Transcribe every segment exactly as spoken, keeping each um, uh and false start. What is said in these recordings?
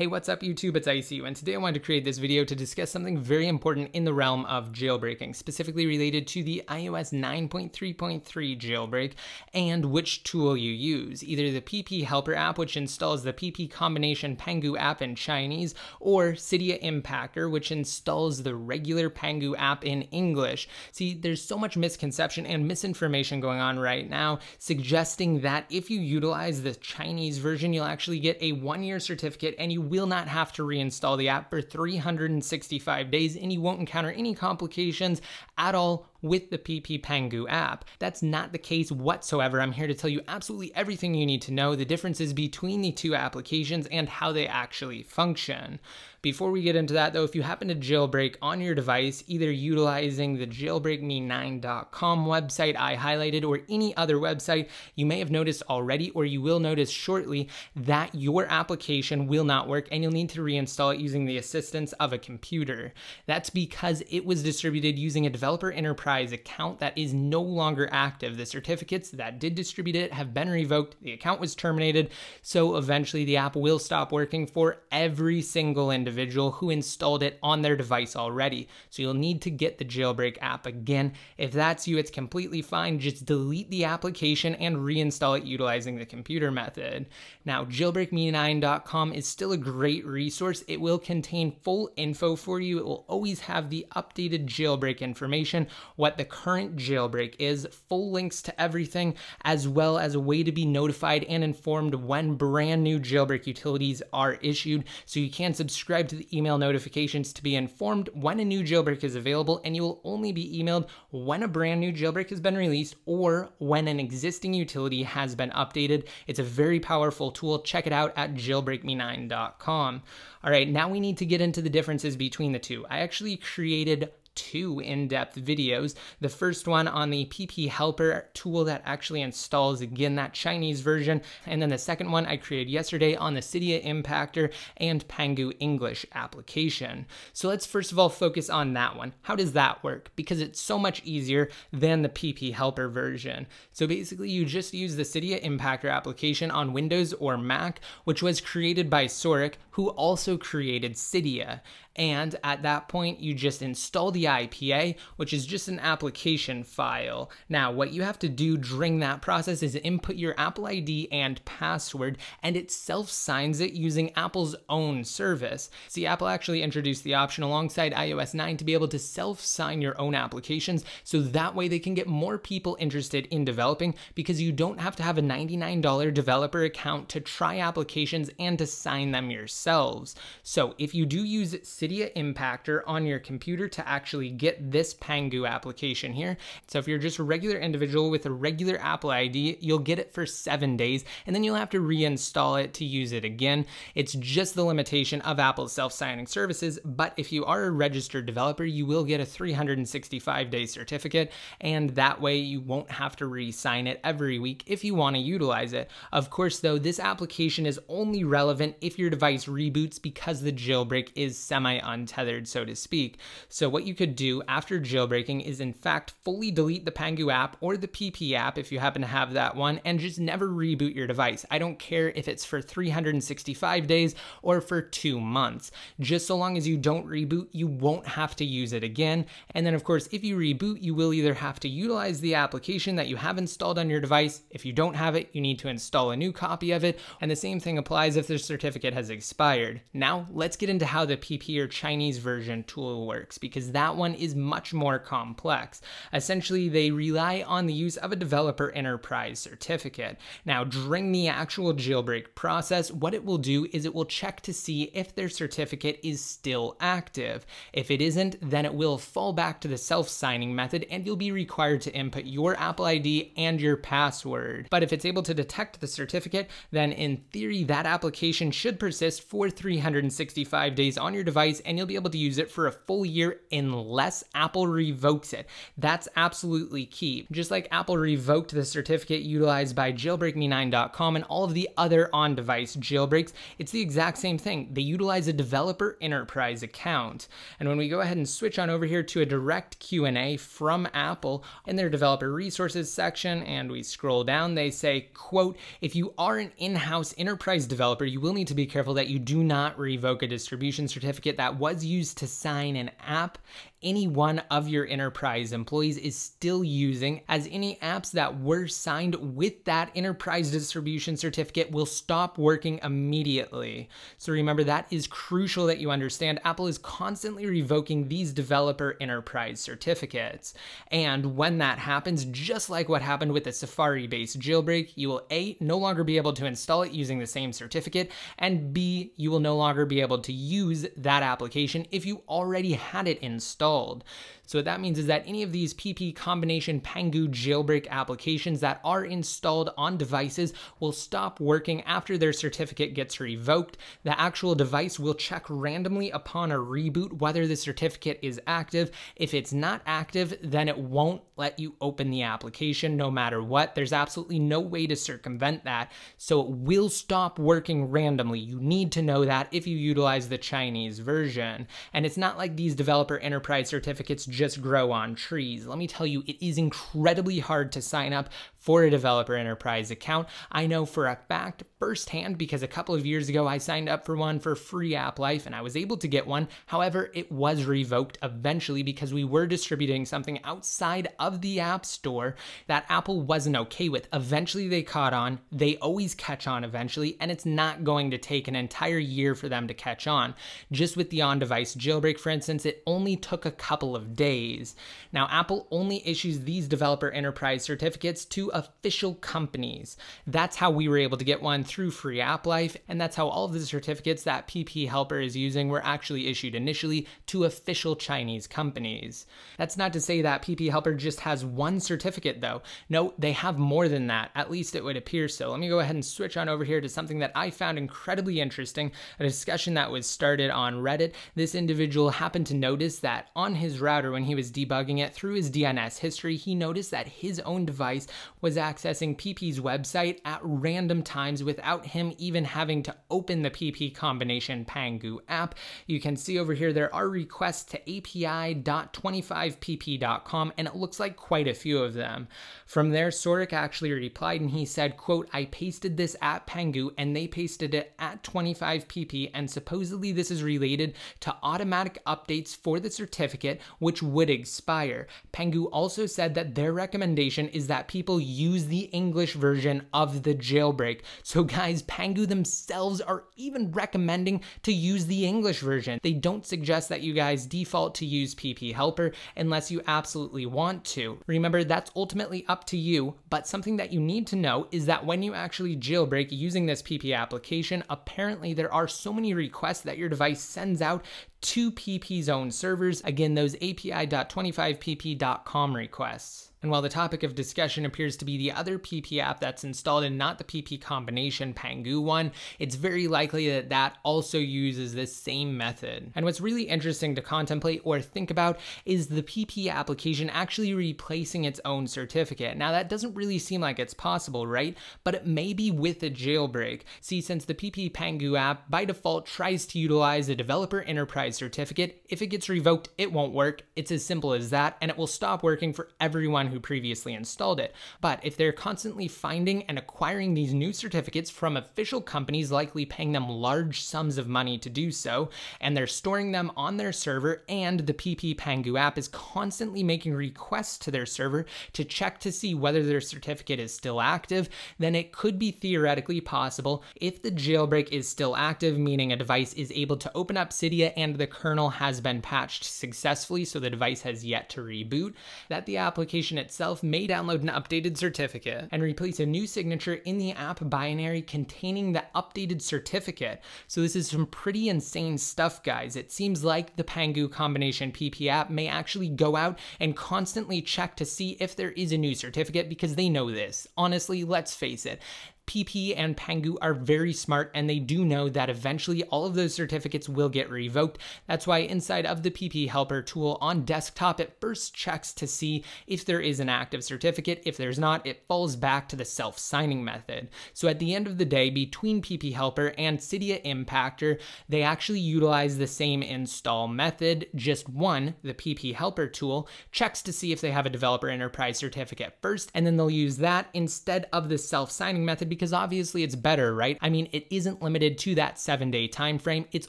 Hey, what's up YouTube, it's I C U, and today I wanted to create this video to discuss something very important in the realm of jailbreaking, specifically related to the iOS nine point three point three jailbreak and which tool you use, either the P P Helper app, which installs the P P Combination Pangu app in Chinese, or Cydia Impactor, which installs the regular Pangu app in English. See, there's so much misconception and misinformation going on right now, suggesting that if you utilize the Chinese version, you'll actually get a one-year certificate and you will not have to reinstall the app for three hundred sixty-five days, and you won't encounter any complications at all with the P P Pangu app. That's not the case whatsoever. I'm here to tell you absolutely everything you need to know, the differences between the two applications and how they actually function. Before we get into that though, if you happen to jailbreak on your device, either utilizing the jailbreak me nine dot com website I highlighted or any other website, you may have noticed already, or you will notice shortly, that your application will not work and you'll need to reinstall it using the assistance of a computer. That's because it was distributed using a developer enterprise account that is no longer active. The certificates that did distribute it have been revoked. The account was terminated. So eventually the app will stop working for every single individual who installed it on their device already. So you'll need to get the jailbreak app again. If that's you, it's completely fine. Just delete the application and reinstall it utilizing the computer method. Now, jailbreak me nine dot com is still a great resource. It will contain full info for you. It will always have the updated jailbreak information, what the current jailbreak is, full links to everything, as well as a way to be notified and informed when brand new jailbreak utilities are issued. So you can subscribe to the email notifications to be informed when a new jailbreak is available, and you will only be emailed when a brand new jailbreak has been released or when an existing utility has been updated. It's a very powerful tool. Check it out at jailbreak me nine dot com. All right, now we need to get into the differences between the two. I actually created two in-depth videos. The first one on the P P Helper tool that actually installs, again, that Chinese version. And then the second one I created yesterday on the Cydia Impactor and Pangu English application. So let's first of all focus on that one. How does that work? Because it's so much easier than the P P Helper version. So basically you just use the Cydia Impactor application on Windows or Mac, which was created by Saurik, who also created Cydia. And at that point, you just install the I P A, which is just an application file. Now, what you have to do during that process is input your Apple I D and password, and it self-signs it using Apple's own service. See, Apple actually introduced the option alongside iOS nine to be able to self-sign your own applications, so that way they can get more people interested in developing, because you don't have to have a ninety-nine dollar developer account to try applications and to sign them yourselves. So if you do use Cydia Impactor on your computer to actually get this Pangu application here. So if you're just a regular individual with a regular Apple I D, you'll get it for seven days, and then you'll have to reinstall it to use it again. It's just the limitation of Apple's self-signing services, but if you are a registered developer, you will get a three hundred sixty-five day certificate, and that way you won't have to re-sign it every week if you want to utilize it. Of course, though, this application is only relevant if your device reboots, because the jailbreak is semi untethered, so to speak. So what you could do after jailbreaking is in fact fully delete the Pangu app or the P P app if you happen to have that one, and just never reboot your device. I don't care if it's for three hundred sixty-five days or for two months. Just so long as you don't reboot, you won't have to use it again. And then of course, if you reboot, you will either have to utilize the application that you have installed on your device. If you don't have it, you need to install a new copy of it. And the same thing applies if the certificate has expired. Now let's get into how the P P or Chinese version tool works, because that one is much more complex. Essentially, they rely on the use of a developer enterprise certificate. Now, during the actual jailbreak process, what it will do is it will check to see if their certificate is still active. If it isn't, then it will fall back to the self-signing method, and you'll be required to input your Apple I D and your password. But if it's able to detect the certificate, then in theory, that application should persist for three hundred sixty-five days on your device, device, and you'll be able to use it for a full year unless Apple revokes it. That's absolutely key. Just like Apple revoked the certificate utilized by Jailbreak Me nine dot com and all of the other on-device jailbreaks, it's the exact same thing. They utilize a developer enterprise account. And when we go ahead and switch on over here to a direct Q and A from Apple in their developer resources section, and we scroll down, they say, quote, if you are an in-house enterprise developer, you will need to be careful that you do not revoke a distribution certificate that was used to sign an app. Any one of your enterprise employees is still using, as any apps that were signed with that enterprise distribution certificate will stop working immediately. So remember, that is crucial that you understand. Apple is constantly revoking these developer enterprise certificates. And when that happens, just like what happened with the Safari-based jailbreak, you will A, no longer be able to install it using the same certificate, and B, you will no longer be able to use that application if you already had it installed. So what that means is that any of these P P Combination Pangu jailbreak applications that are installed on devices will stop working after their certificate gets revoked. The actual device will check randomly upon a reboot whether the certificate is active. If it's not active, then it won't let you open the application no matter what. There's absolutely no way to circumvent that. So it will stop working randomly. You need to know that if you utilize the Chinese version. And it's not like these developer enterprise certificates just grow on trees. Let me tell you, it is incredibly hard to sign up for a developer enterprise account. I know for a fact firsthand, because a couple of years ago I signed up for one for free app life and I was able to get one. However, it was revoked eventually because we were distributing something outside of the App Store that Apple wasn't okay with. Eventually they caught on. They always catch on eventually, and it's not going to take an entire year for them to catch on. Just with the on-device jailbreak, for instance, it only took a couple of days. Now, Apple only issues these developer enterprise certificates to official companies. That's how we were able to get one through Free App Life, and that's how all of the certificates that P P Helper is using were actually issued initially to official Chinese companies. That's not to say that P P Helper just has one certificate though. No, they have more than that. At least it would appear so. Let me go ahead and switch on over here to something that I found incredibly interesting, a discussion that was started on Reddit. This individual happened to notice that on his router, when he was debugging it through his D N S history, he noticed that his own device was accessing P P's website at random times without him even having to open the P P Combination Pangu app. You can see over here there are requests to A P I dot twenty-five P P dot com, and it looks like quite a few of them. From there, Saurik actually replied and he said, quote, I pasted this at Pangu and they pasted it at twenty-five P P, and supposedly this is related to automatic updates for the certificate which would expire. Pangu also said that their recommendation is that people use the English version of the jailbreak. So guys, Pangu themselves are even recommending to use the English version. They don't suggest that you guys default to use P P Helper unless you absolutely want to. Remember, that's ultimately up to you, but something that you need to know is that when you actually jailbreak using this P P application, apparently there are so many requests that your device sends out to P P's own servers. Again, those A P I dot twenty-five P P dot com requests. And while the topic of discussion appears to be the other P P app that's installed and not the P P Combination Pangu one, it's very likely that that also uses this same method. And what's really interesting to contemplate or think about is the P P application actually replacing its own certificate. Now, that doesn't really seem like it's possible, right? But it may be with a jailbreak. See, since the P P Pangu app by default tries to utilize a developer enterprise certificate, if it gets revoked, it won't work. It's as simple as that, and it will stop working for everyone who previously installed it. But if they're constantly finding and acquiring these new certificates from official companies, likely paying them large sums of money to do so, and they're storing them on their server, and the P P Pangu app is constantly making requests to their server to check to see whether their certificate is still active, then it could be theoretically possible, if the jailbreak is still active, meaning a device is able to open up Cydia and the kernel has been patched successfully, so the device has yet to reboot, that the application itself may download an updated certificate and replace a new signature in the app binary containing the updated certificate. So this is some pretty insane stuff, guys. It seems like the Pangu Combination P P app may actually go out and constantly check to see if there is a new certificate because they know this. Honestly, let's face it. P P and Pangu are very smart, and they do know that eventually all of those certificates will get revoked. That's why inside of the P P Helper tool on desktop, it first checks to see if there is an active certificate. If there's not, it falls back to the self-signing method. So at the end of the day, between P P Helper and Cydia Impactor, they actually utilize the same install method. Just one, the P P Helper tool, checks to see if they have a developer enterprise certificate first, and then they'll use that instead of the self-signing method, because obviously it's better, right? I mean, it isn't limited to that seven-day time frame. It's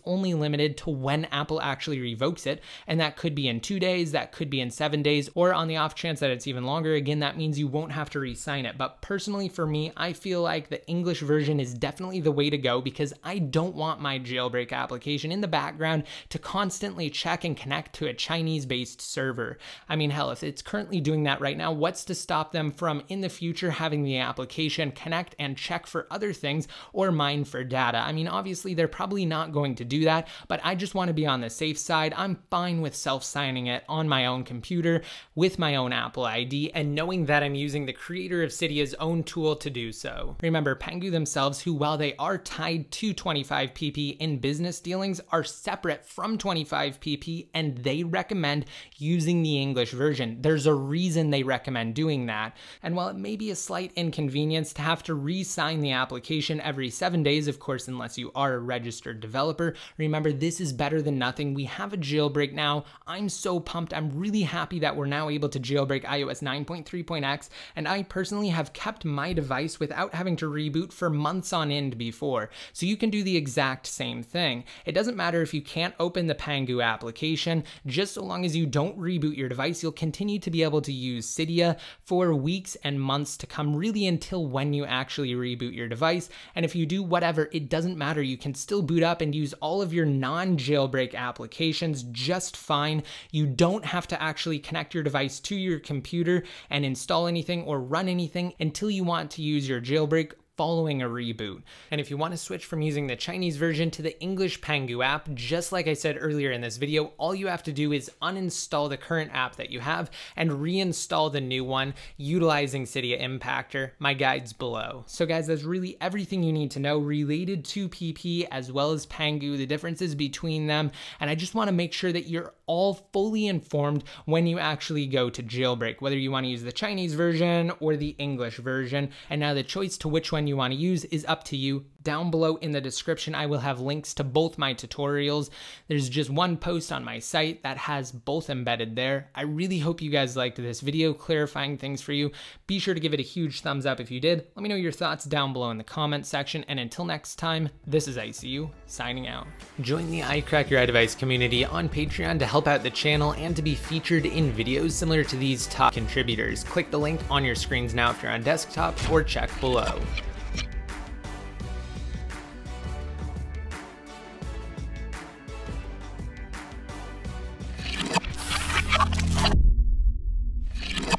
only limited to when Apple actually revokes it, and that could be in two days, that could be in seven days, or on the off chance that it's even longer, again, that means you won't have to re-sign it. But personally, for me, I feel like the English version is definitely the way to go, because I don't want my jailbreak application in the background to constantly check and connect to a Chinese-based server. I mean, hell, if it's currently doing that right now, what's to stop them from in the future having the application connect and check for other things or mine for data? I mean, obviously they're probably not going to do that, but I just want to be on the safe side. I'm fine with self-signing it on my own computer with my own Apple I D and knowing that I'm using the creator of Cydia's own tool to do so. Remember, Pangu themselves, who while they are tied to twenty-five P P in business dealings, are separate from twenty-five P P, and they recommend using the English version. There's a reason they recommend doing that. And while it may be a slight inconvenience to have to re-sign the application every seven days, of course, unless you are a registered developer, remember, this is better than nothing. We have a jailbreak now. I'm so pumped. I'm really happy that we're now able to jailbreak i O S nine point three point x, and I personally have kept my device without having to reboot for months on end before. So you can do the exact same thing. It doesn't matter if you can't open the Pangu application, just so long as you don't reboot your device, you'll continue to be able to use Cydia for weeks and months to come, really until when you actually reboot your device. And if you do whatever, it doesn't matter. You can still boot up and use all of your non-jailbreak applications just fine. You don't have to actually connect your device to your computer and install anything or run anything until you want to use your jailbreak following a reboot. And if you want to switch from using the Chinese version to the English Pangu app, just like I said earlier in this video, all you have to do is uninstall the current app that you have and reinstall the new one utilizing Cydia Impactor. My guide's below. So guys, that's really everything you need to know related to P P as well as Pangu, the differences between them. And I just want to make sure that you're all fully informed when you actually go to jailbreak, whether you want to use the Chinese version or the English version. And now the choice to which one you you want to use is up to you. Down below in the description, I will have links to both my tutorials. There's just one post on my site that has both embedded there. I really hope you guys liked this video, clarifying things for you. Be sure to give it a huge thumbs up if you did. Let me know your thoughts down below in the comment section. And until next time, this is I C U signing out. Join the iCrack Your iDevice community on Patreon to help out the channel and to be featured in videos similar to these top contributors. Click the link on your screens now if you're on desktop, or check below.